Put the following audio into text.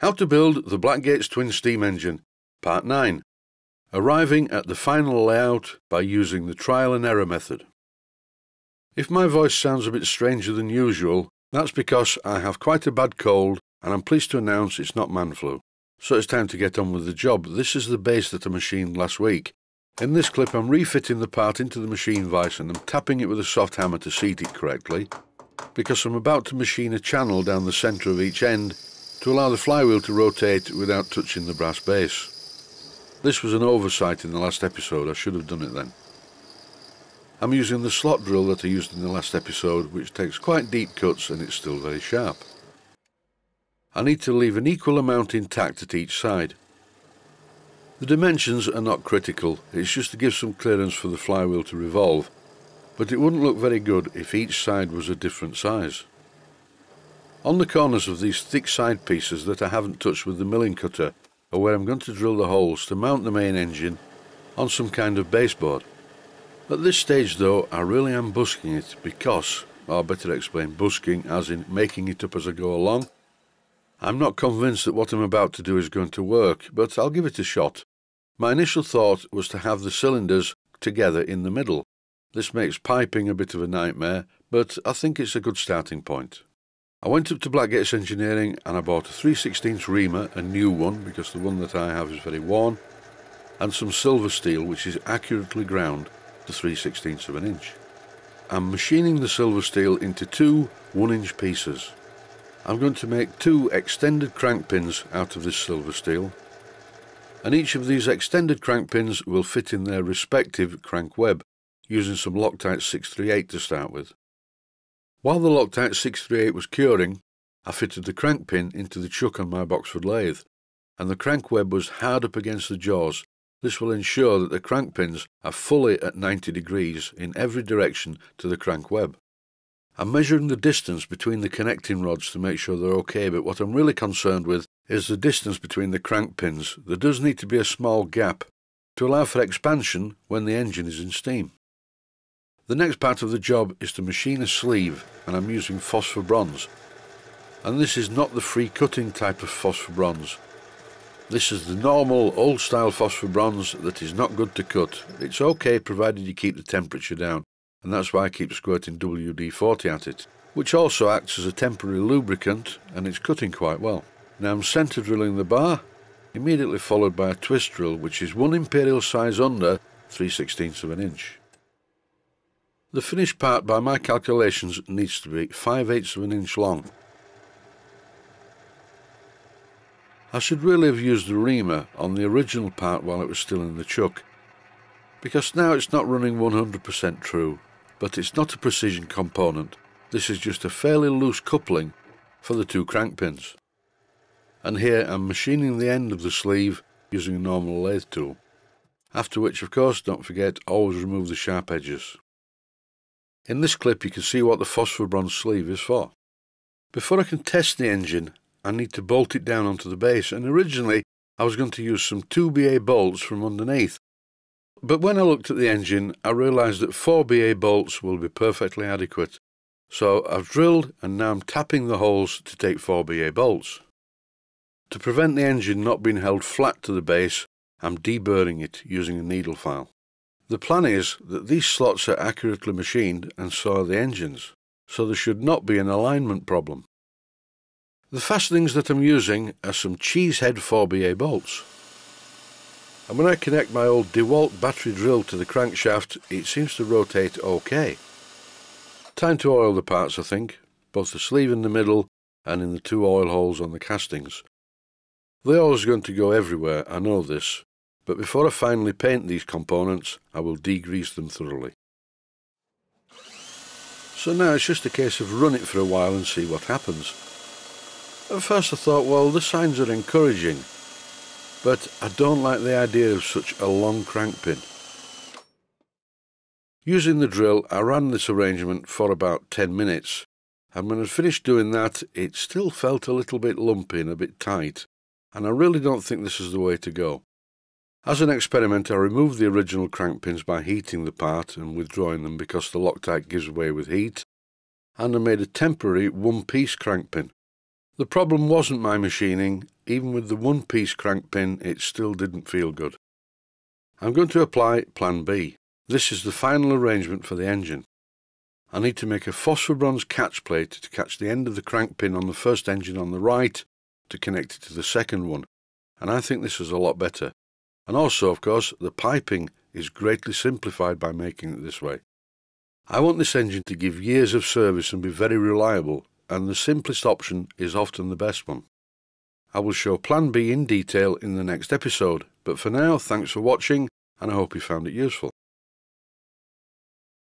How to build the Blackgates Twin Steam Engine, Part 9. Arriving at the final layout by using the trial and error method. If my voice sounds a bit stranger than usual, that's because I have quite a bad cold and I'm pleased to announce it's not man flu. So it's time to get on with the job. This is the base that I machined last week. In this clip I'm refitting the part into the machine vise and I'm tapping it with a soft hammer to seat it correctly, because I'm about to machine a channel down the centre of each end to allow the flywheel to rotate without touching the brass base. This was an oversight in the last episode, I should have done it then. I'm using the slot drill that I used in the last episode, which takes quite deep cuts and it's still very sharp. I need to leave an equal amount intact at each side. The dimensions are not critical, it's just to give some clearance for the flywheel to revolve, but it wouldn't look very good if each side was a different size. On the corners of these thick side pieces that I haven't touched with the milling cutter are where I'm going to drill the holes to mount the main engine on some kind of baseboard. At this stage though, I really am busking it because, or better explain busking as in making it up as I go along, I'm not convinced that what I'm about to do is going to work, but I'll give it a shot. My initial thought was to have the cylinders together in the middle. This makes piping a bit of a nightmare, but I think it's a good starting point. I went up to Blackgates Engineering and I bought a 3/16 reamer, a new one because the one that I have is very worn, and some silver steel which is accurately ground to 3/16 of an inch. I'm machining the silver steel into two 1-inch pieces. I'm going to make two extended crank pins out of this silver steel, and each of these extended crank pins will fit in their respective crank web using some Loctite 638 to start with. While the Loctite 638 was curing, I fitted the crank pin into the chuck on my Boxford lathe, and the crank web was hard up against the jaws. This will ensure that the crank pins are fully at 90 degrees in every direction to the crank web. I'm measuring the distance between the connecting rods to make sure they're okay, but what I'm really concerned with is the distance between the crank pins. There does need to be a small gap to allow for expansion when the engine is in steam. The next part of the job is to machine a sleeve, and I'm using phosphor bronze. And this is not the free cutting type of phosphor bronze. This is the normal old style phosphor bronze that is not good to cut. It's okay provided you keep the temperature down. And that's why I keep squirting WD-40 at it, which also acts as a temporary lubricant, and it's cutting quite well. Now I'm centre drilling the bar, immediately followed by a twist drill, which is 1 imperial size under 3/16 of an inch. The finished part, by my calculations, needs to be 5/8 of an inch long. I should really have used the reamer on the original part while it was still in the chuck, because now it's not running 100% true. But it's not a precision component, this is just a fairly loose coupling for the two crank pins. And here I'm machining the end of the sleeve using a normal lathe tool. After which, of course, don't forget, always remove the sharp edges. In this clip you can see what the phosphor bronze sleeve is for. Before I can test the engine, I need to bolt it down onto the base, and originally I was going to use some 2BA bolts from underneath. But when I looked at the engine, I realised that 4BA bolts will be perfectly adequate. So I've drilled and now I'm tapping the holes to take 4BA bolts. To prevent the engine not being held flat to the base, I'm deburring it using a needle file. The plan is that these slots are accurately machined, and so are the engines, so there should not be an alignment problem. The fastenings that I'm using are some cheesehead 4BA bolts. And when I connect my old DeWalt battery drill to the crankshaft, it seems to rotate okay. Time to oil the parts, I think, both the sleeve in the middle and in the two oil holes on the castings. They're always going to go everywhere, I know this, but before I finally paint these components, I will degrease them thoroughly. So now it's just a case of run it for a while and see what happens. At first I thought, well, the signs are encouraging, but I don't like the idea of such a long crank pin. Using the drill, I ran this arrangement for about 10 minutes, and when I finished doing that, it still felt a little bit lumpy and a bit tight, and I really don't think this is the way to go. As an experiment, I removed the original crank pins by heating the part and withdrawing them because the Loctite gives way with heat, and I made a temporary 1-piece crank pin. The problem wasn't my machining. Even with the one-piece crank pin, it still didn't feel good. I'm going to apply Plan B. This is the final arrangement for the engine. I need to make a phosphor bronze catch plate to catch the end of the crank pin on the first engine on the right to connect it to the second one, and I think this is a lot better. And also, of course, the piping is greatly simplified by making it this way. I want this engine to give years of service and be very reliable, and the simplest option is often the best one. I will show Plan B in detail in the next episode, but for now, thanks for watching, and I hope you found it useful.